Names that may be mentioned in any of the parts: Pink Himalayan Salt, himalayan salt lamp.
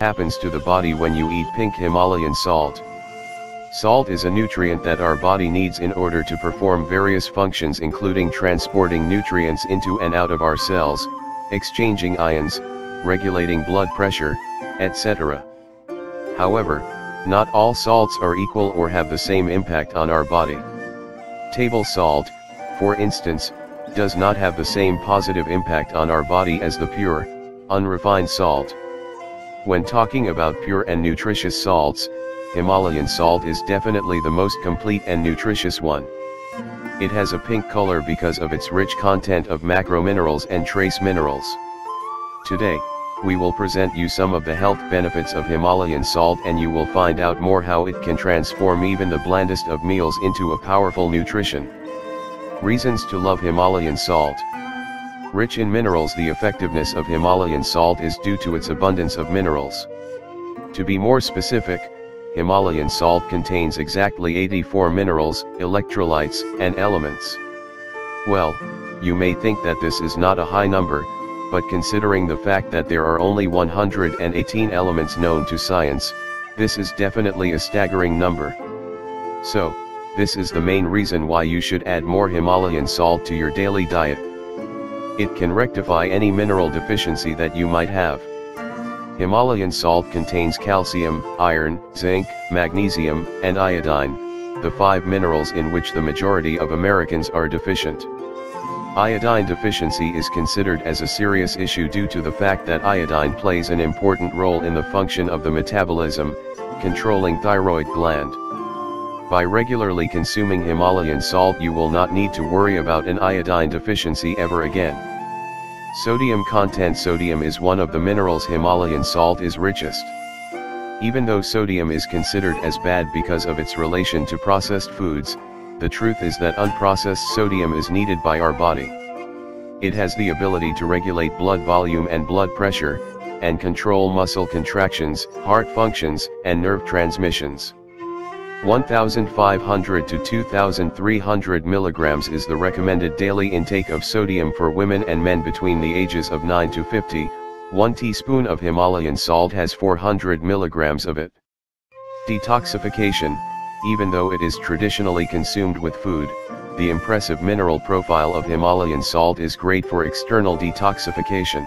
happens to the body when you eat pink Himalayan salt. Salt is a nutrient that our body needs in order to perform various functions, including transporting nutrients into and out of our cells, exchanging ions, regulating blood pressure, etc. However, not all salts are equal or have the same impact on our body. Table salt, for instance, does not have the same positive impact on our body as the pure, unrefined salt. When talking about pure and nutritious salts, Himalayan salt is definitely the most complete and nutritious one. It has a pink color because of its rich content of macrominerals and trace minerals. Today, we will present you some of the health benefits of Himalayan salt, and you will find out more how it can transform even the blandest of meals into a powerful nutrition. Reasons to love Himalayan salt. Rich in minerals, the effectiveness of Himalayan salt is due to its abundance of minerals. To be more specific, Himalayan salt contains exactly 84 minerals, electrolytes, and elements. Well, you may think that this is not a high number, but considering the fact that there are only 118 elements known to science, this is definitely a staggering number. So, this is the main reason why you should add more Himalayan salt to your daily diet. It can rectify any mineral deficiency that you might have. Himalayan salt contains calcium, iron, zinc, magnesium, and iodine, the five minerals in which the majority of Americans are deficient. Iodine deficiency is considered as a serious issue due to the fact that iodine plays an important role in the function of the metabolism, controlling thyroid gland. By regularly consuming Himalayan salt, you will not need to worry about an iodine deficiency ever again. Sodium content. Sodium is one of the minerals Himalayan salt is richest. Even though sodium is considered as bad because of its relation to processed foods, the truth is that unprocessed sodium is needed by our body. It has the ability to regulate blood volume and blood pressure, and control muscle contractions, heart functions, and nerve transmissions. 1,500 to 2,300 milligrams is the recommended daily intake of sodium for women and men between the ages of 9 to 50, 1 teaspoon of Himalayan salt has 400 milligrams of it. Detoxification. Even though it is traditionally consumed with food, the impressive mineral profile of Himalayan salt is great for external detoxification.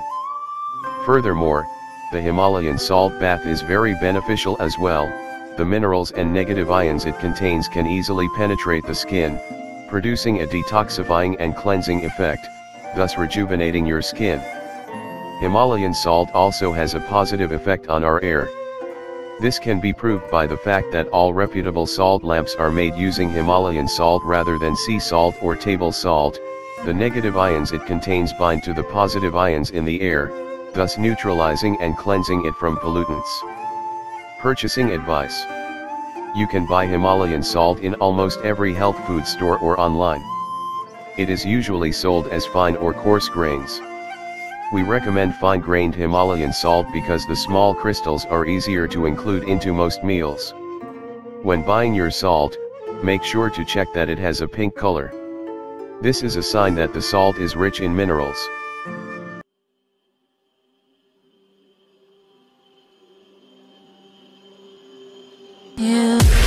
Furthermore, the Himalayan salt bath is very beneficial as well. The minerals and negative ions it contains can easily penetrate the skin, producing a detoxifying and cleansing effect, thus rejuvenating your skin. Himalayan salt also has a positive effect on our air. This can be proved by the fact that all reputable salt lamps are made using Himalayan salt rather than sea salt or table salt. The negative ions it contains bind to the positive ions in the air, thus neutralizing and cleansing it from pollutants. Purchasing advice. You can buy Himalayan salt in almost every health food store or online. It is usually sold as fine or coarse grains. We recommend fine-grained Himalayan salt because the small crystals are easier to include into most meals. When buying your salt, make sure to check that it has a pink color. This is a sign that the salt is rich in minerals. Yeah.